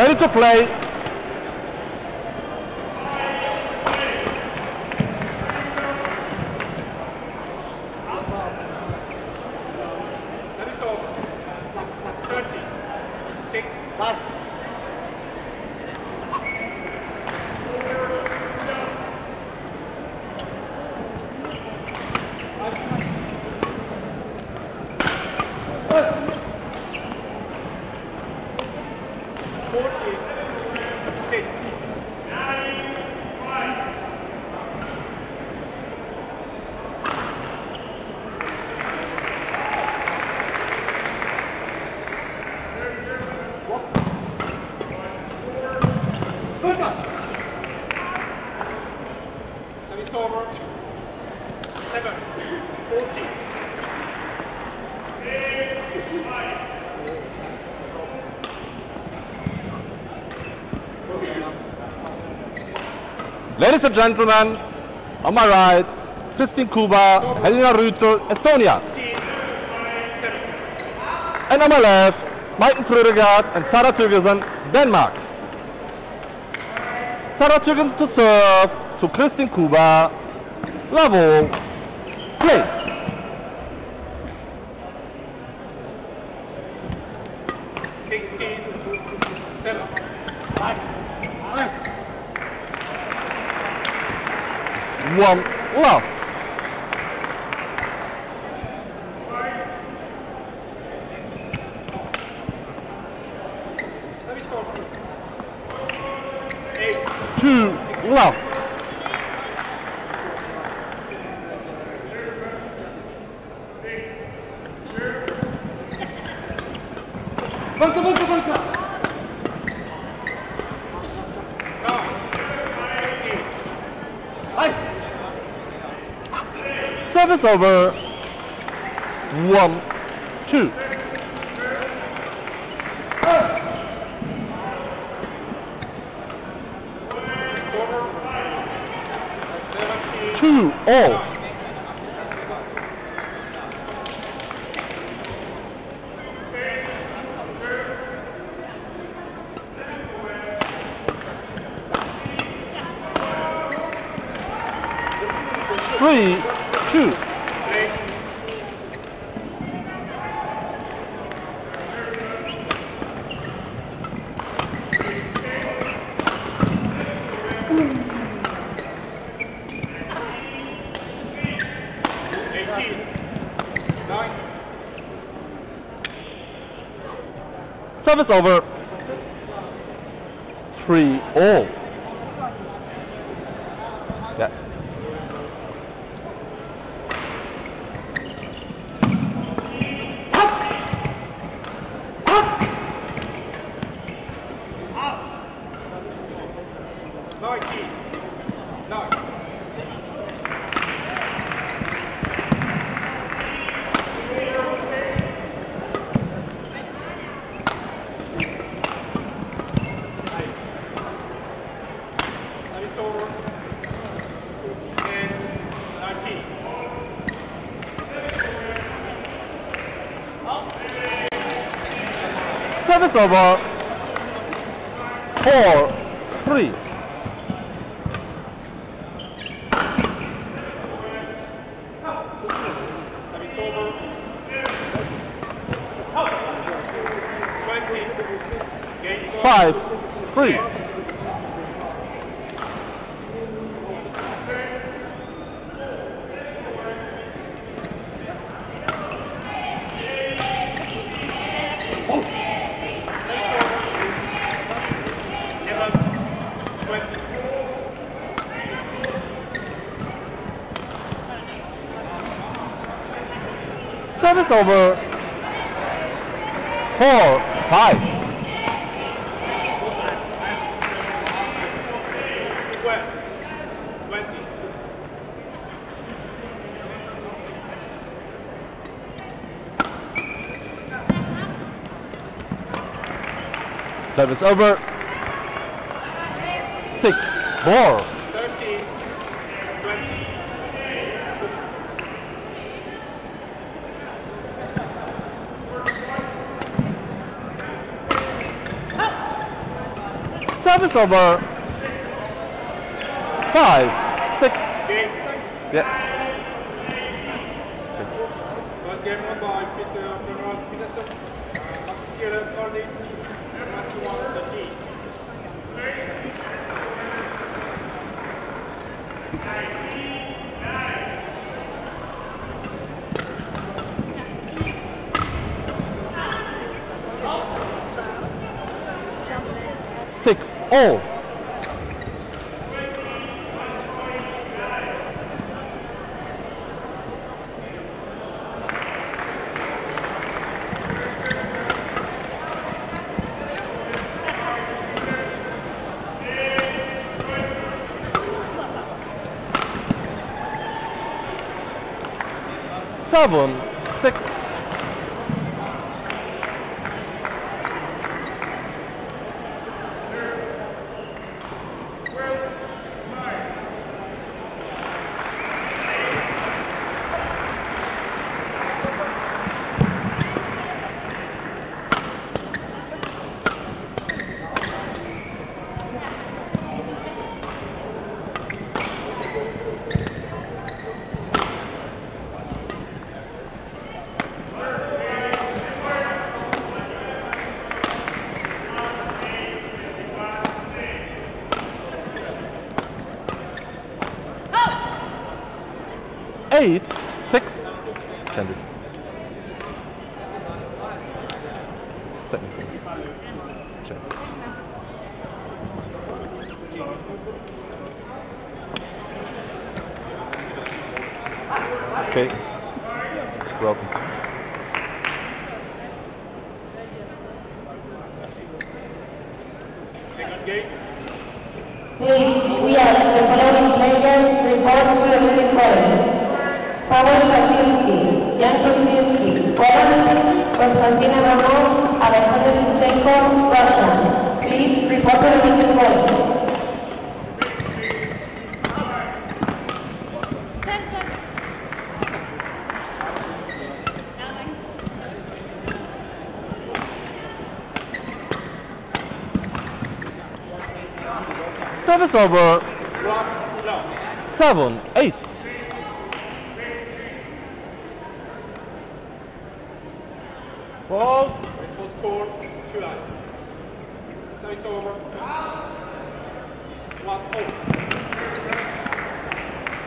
ready to play. Ladies and gentlemen, on my right, Kristin Kuuba, Helina Rüütel, Estonia. And on my left, Maiken Fruergaard and Sara Thygesen, Denmark. Sara Thygesen to serve to Kristin Kuuba. Level, play. One love. Two love. Service over. 1, 2. Two all. Service over. 3 all. Yeah. Service over. 4, 3. Oh. 5, 3. Service over. 4, 5. Service over. 6, 4. That is over 5, 6. Yeah. Oh. Seven. Eight, 6, extended. Technically. Check. Okay. Welcome. Second game. We are the following players report to the referee. Pavel Kaczynski, Jan Kuczynski, Poland, Konstantin Ramos, Alexander Kuchenko, Russia. Please report to the report. Service over 7, 8. Ball. It was scored July. So it's over. 1-0.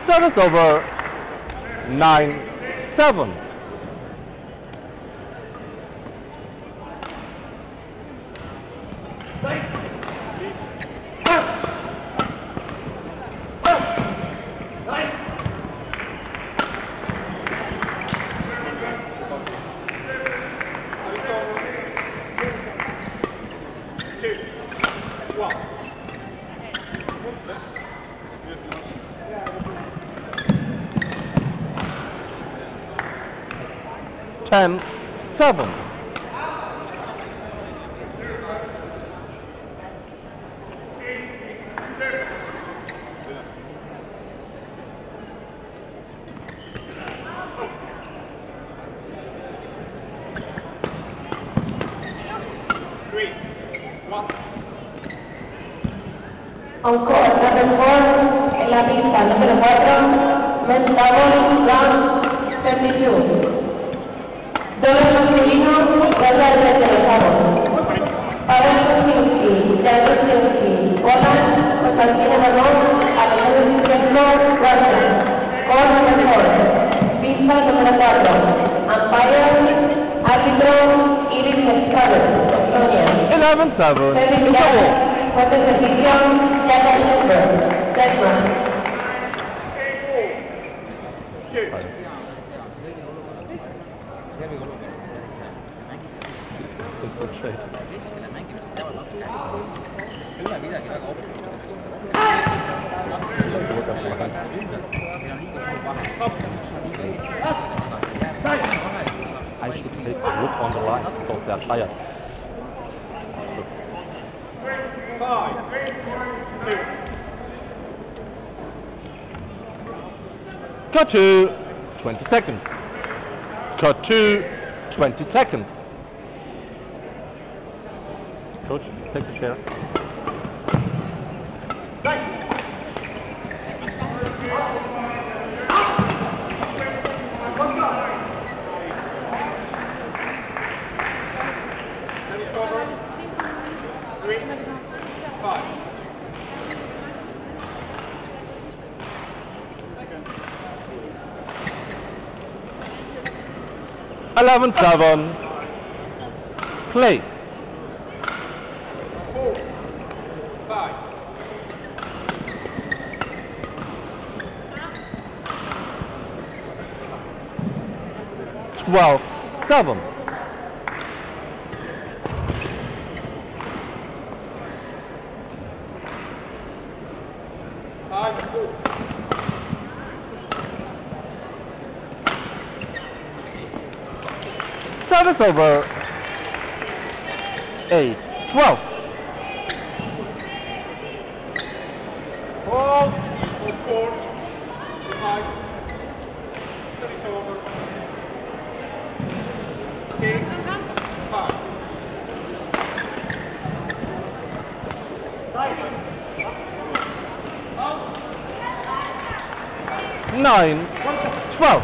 Service over 9-7. And 7. Encore, number 4, en la pista, número 4, Mentabon, round 72. Todos los masculinos vuelven a ser televisados. Pavel Kuczynski, Jan Kuczynski, Poland, Konstantin Ramos, Alexander Kuchenko, Russia. Call number 4. Pista número 4. Umpire, árbitro, Iris Mechado, Estonia. 11-7. Servicial, fuerte servicio, Jaka Schubert, Denmark. I should take a look on the line because they are tired. 5, 3, 2. Cut to 20 seconds. Cut to 20 seconds. Coach, take the chair. 11, 7. Play. 4, 5. Well, 7. 5, 4. 7 over 8. 12. 4, 4, 5. 7 over 9, 12.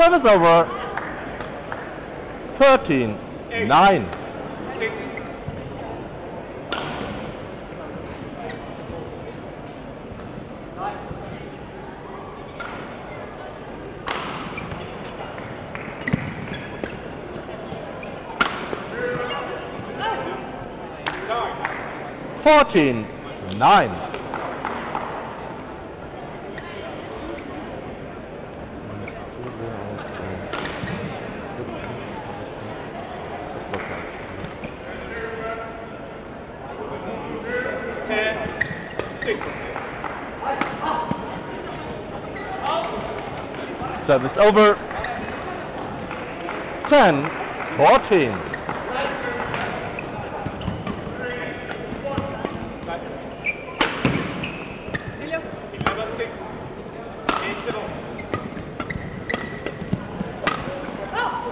7 over 13, 8. 9. 6. 9. 14, 9. 7 over 10, 14.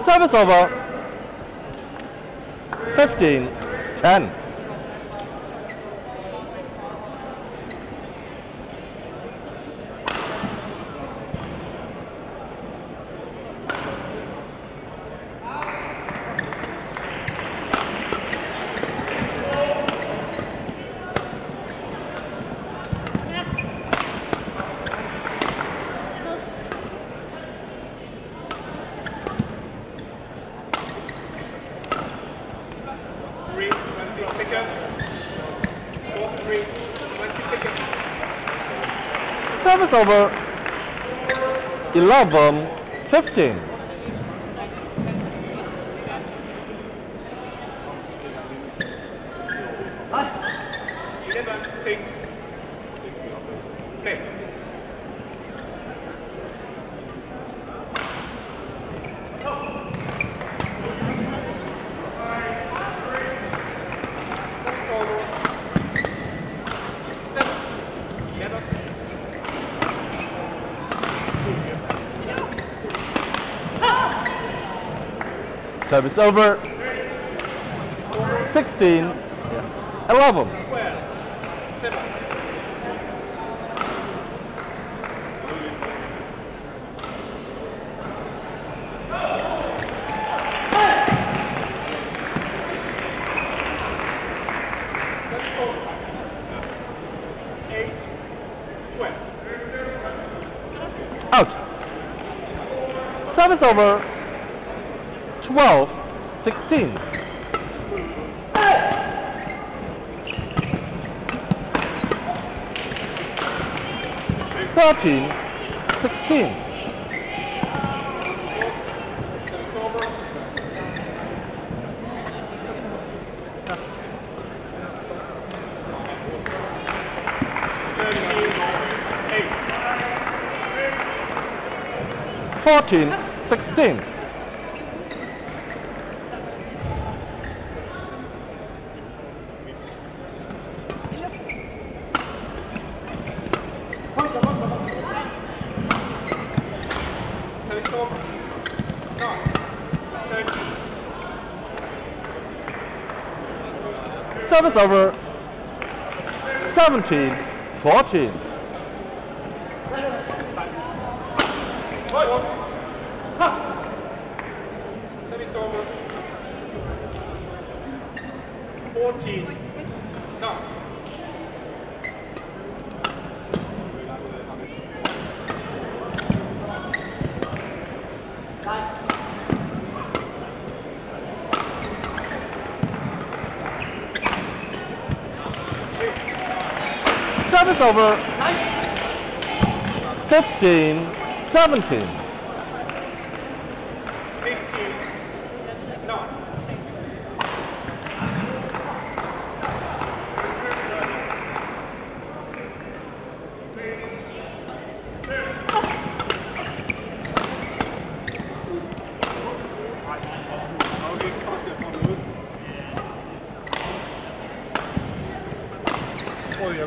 7 over 15, 10. 7 over 11, 15. 7 over 16, 11. 12. Out. 7 over 12, 16. 13, 16. 14, 16. 13, 16. 7 service over. 17-14. Service over. 14. No. Service over. 15-17. Seventeen.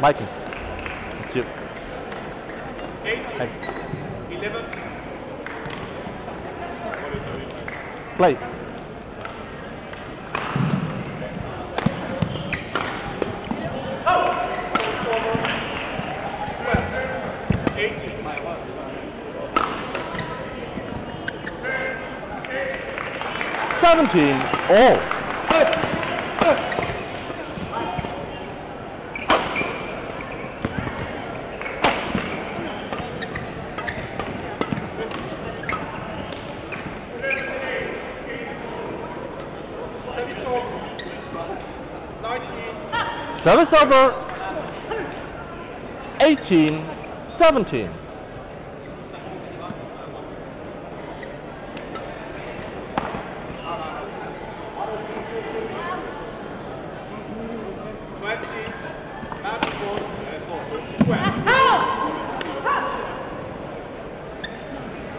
Maiken. It's you. 8, 11. Play. Service over. 18-17.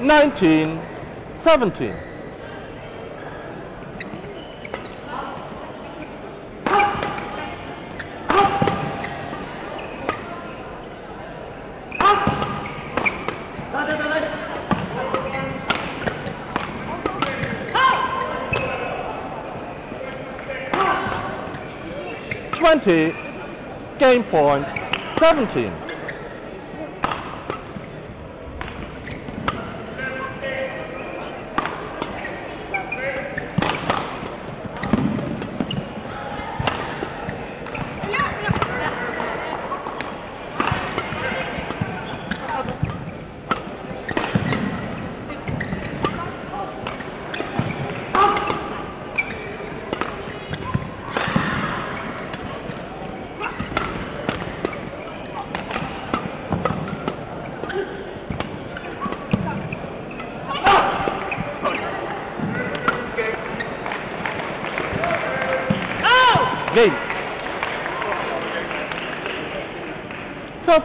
Nineteen, 17. Game point, 17.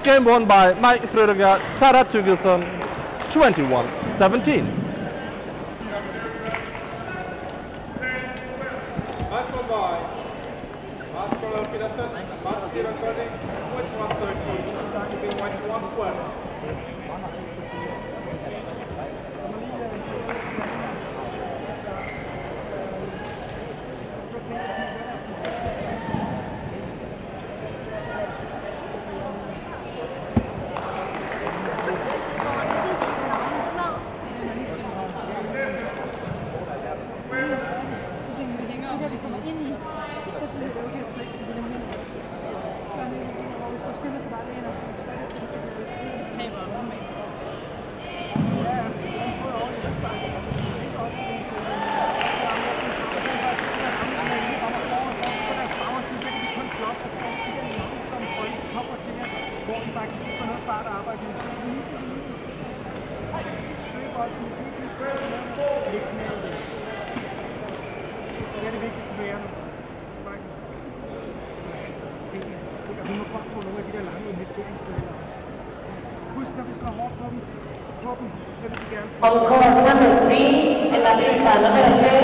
Game won by Maiken Fruergaard, Sara Thygesen, 21-17. On course number 3, en la pista número 3,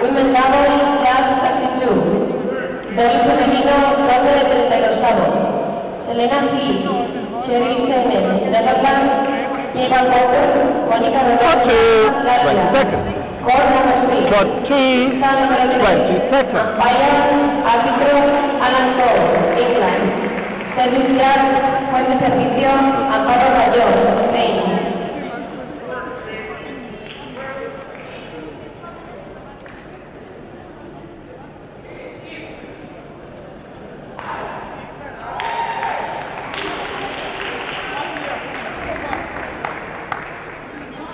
Women Double Class 32, doble femenino, doble de 32 avos. Helena Rüütel, de Rotterdam, Tina Walker, Monica Rodríguez. Course number 3, Sara Thygesen, Bayern, árbitro, Alan Cole, England. Servicio, fuente de servicio, Amparo Rayón, Reino.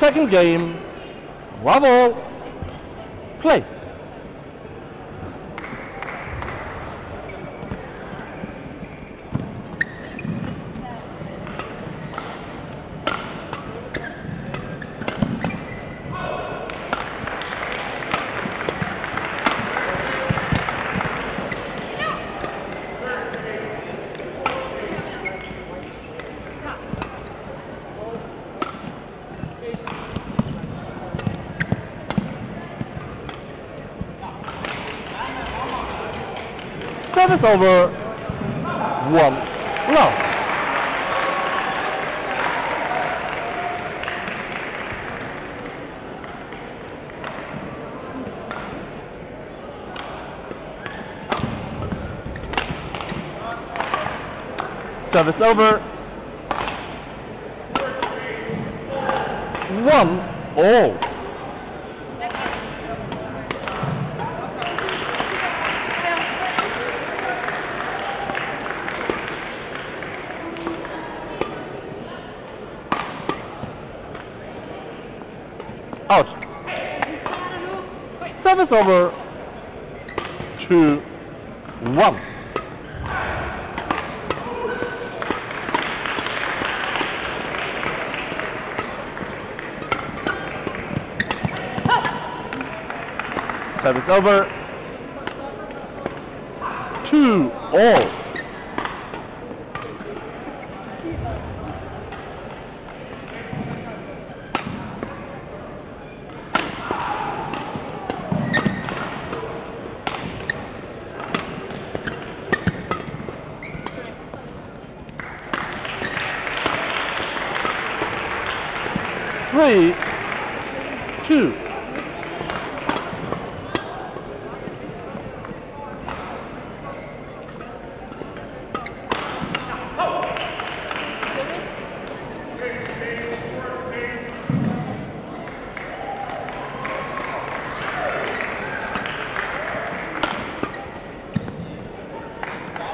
Second game, Bravo, play. Service over, 1 love. Service over, 1 all. Out. Service over, 2-1. Oh. Service over, 2-all.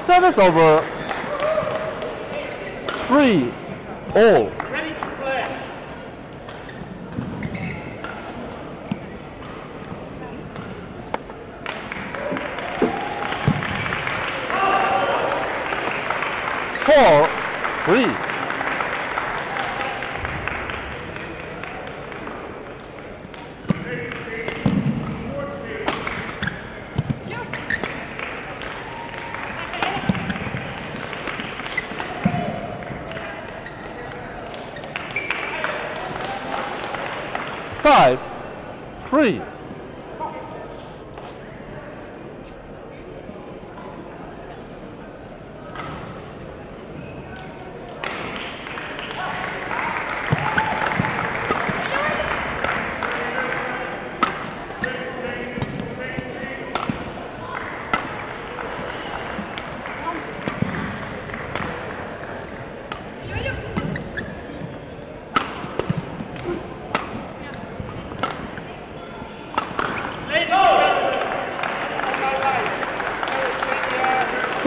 Service over, 3-all. Ready to play. Oh. 4-3.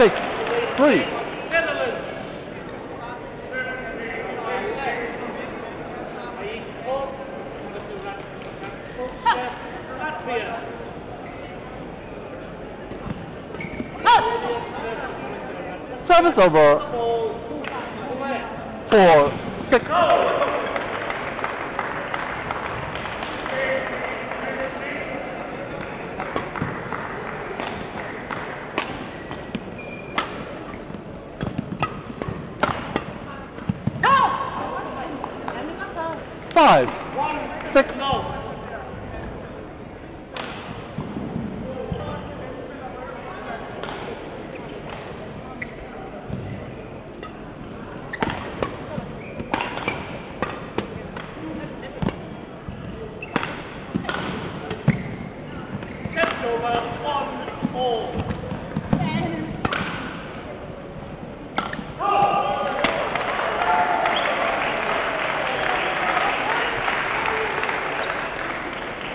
take three. Service over 4-6. No. 5-6. No.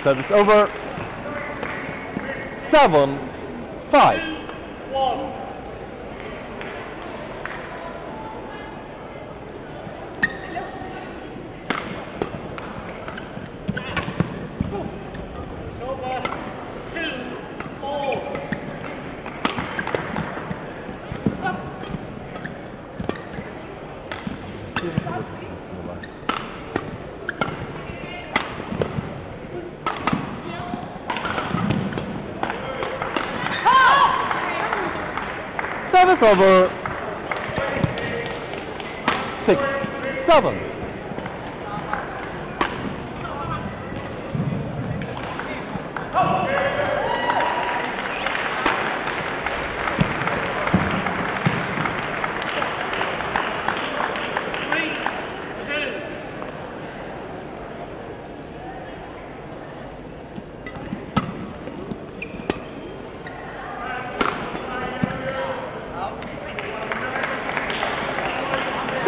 Service over 7-5. Service over 6-7.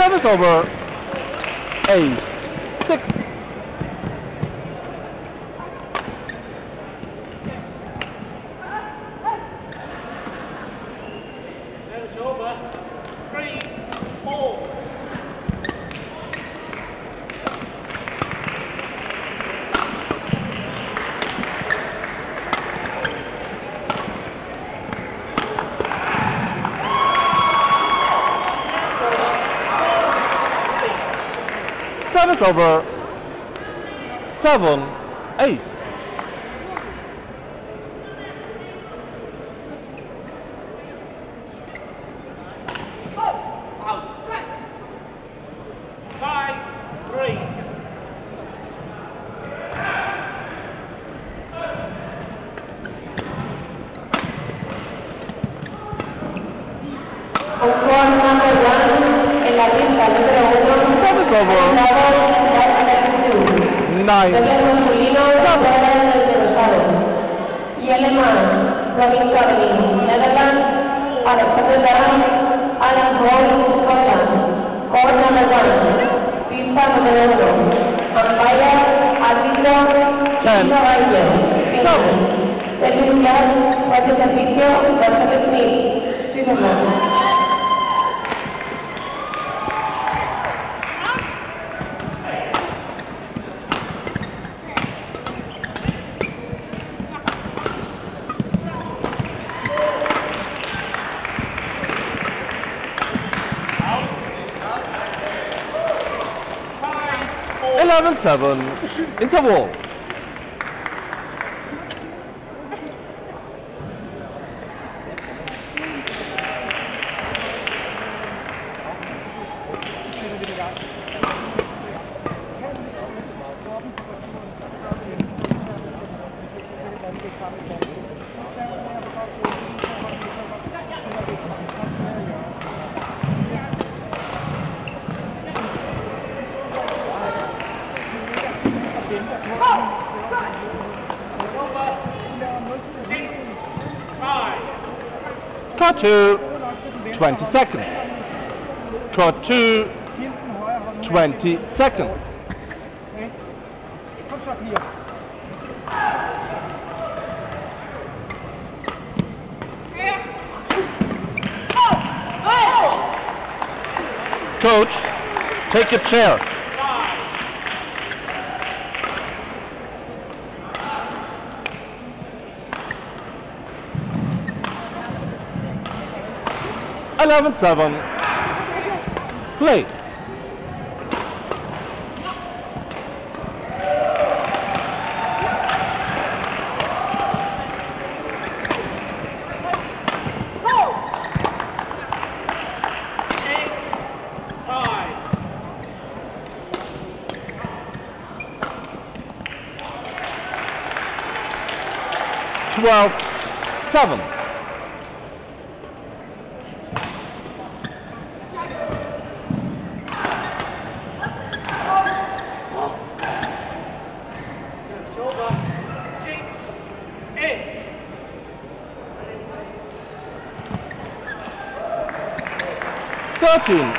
Service over 8-6. Service over 3-4. Service over 7-8. Y alemán, Robin Carlin, Netherlands, Alexander Dahan, Alan Hall, Scotland, Court number 1, pista número 2, umpire, árbitro, Chino Valle, Finland, Sergio Clark, Jorge Servicio, Dr. Smith, Switzerland. Level 7, interval. Cut to 20 seconds. Cut to 20 seconds. Coach, take a chair. Eleven, 7. Play. Well, 7. Eight. 13.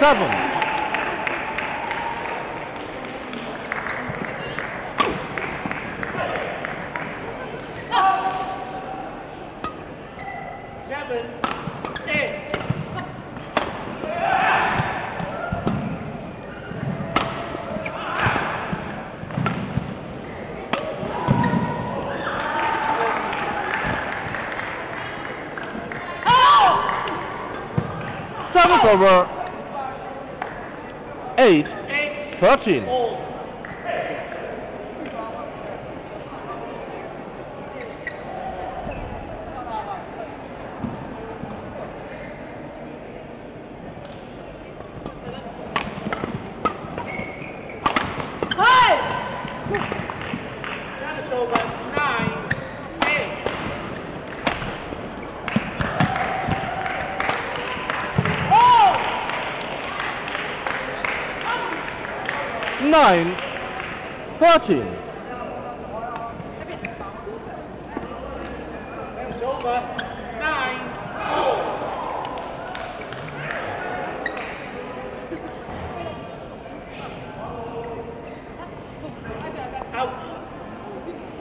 7. Over 8, 13. Nine, 13. Out.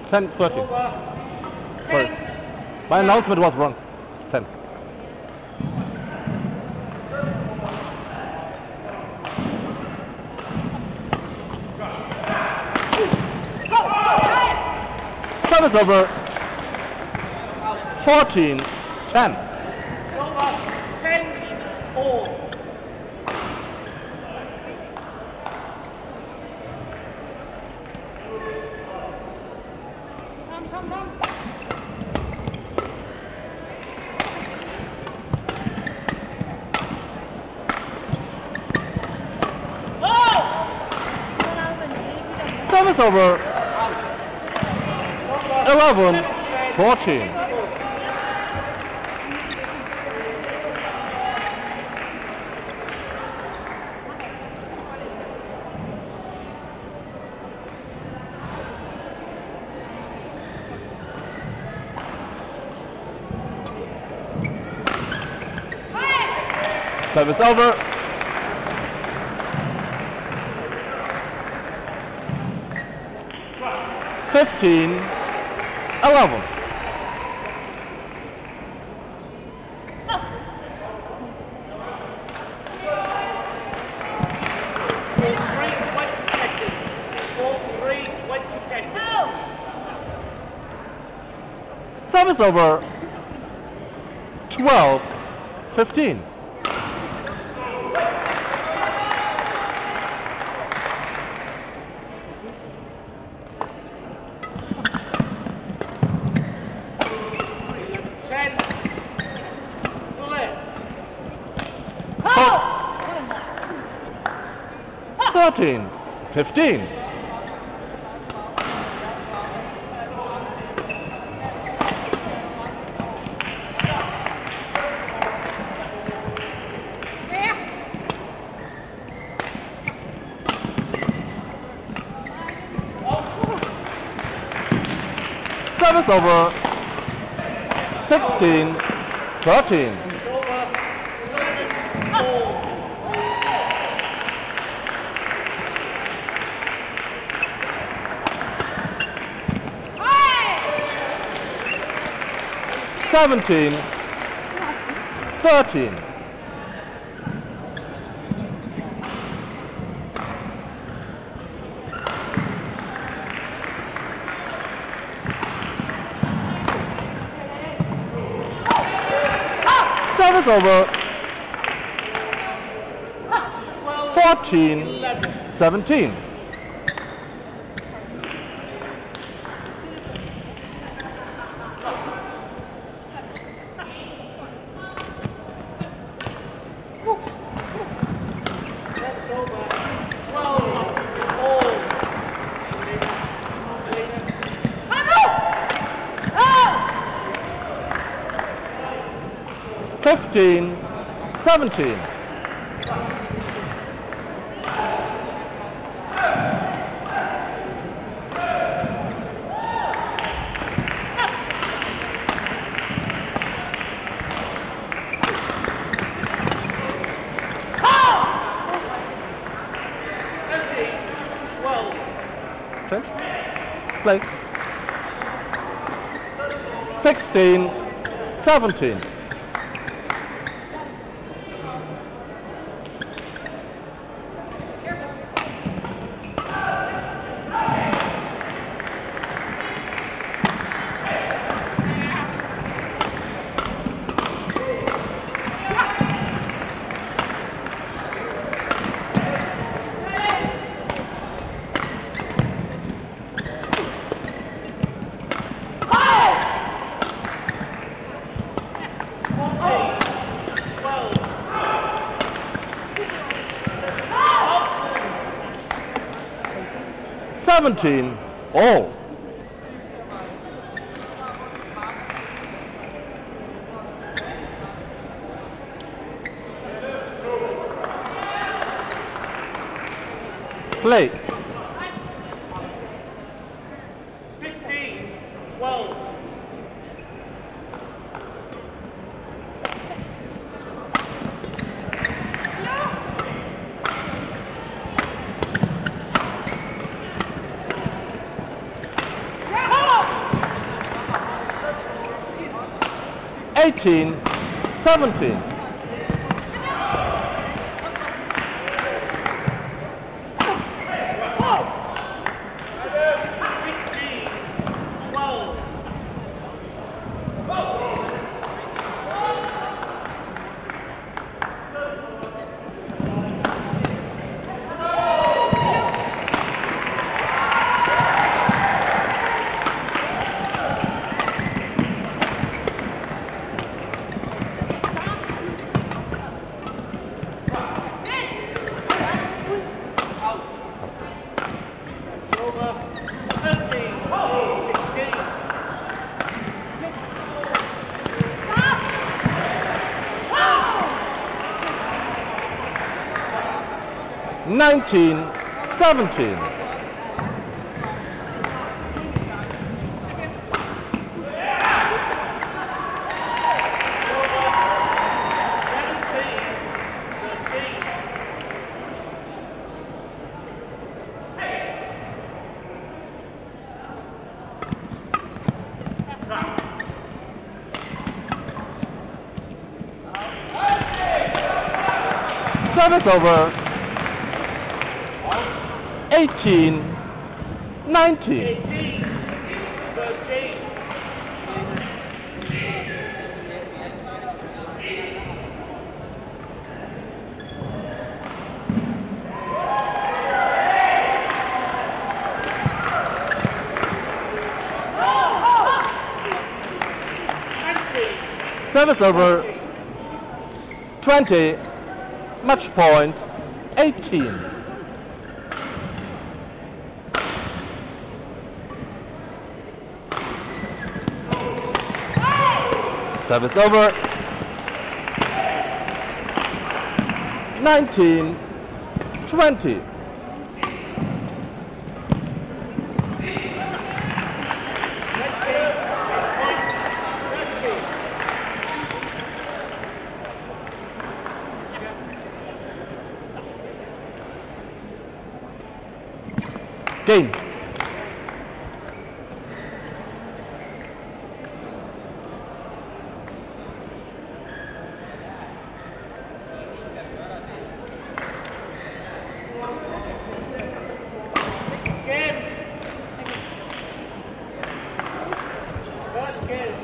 10, 13. Sorry, my announcement was wrong. 10. 7 over 14, 10. 10 all. 7 over 11, 14. 7 over. 15. 11. 7 over 12, 15. 13, 15. 7 over 16, 13. 17, 13. time is over. 14-17. Play 16-17. All. Play. 15-12. Seventeen. Seventeen. 18-19. Service over. 20. Match point. 18. Service over. 19-20. Game. Good.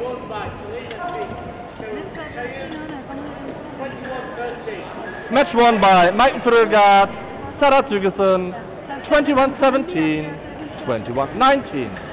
Match won by Maiken Fruergaard, Sara Thygesen, 21-17, 21-19.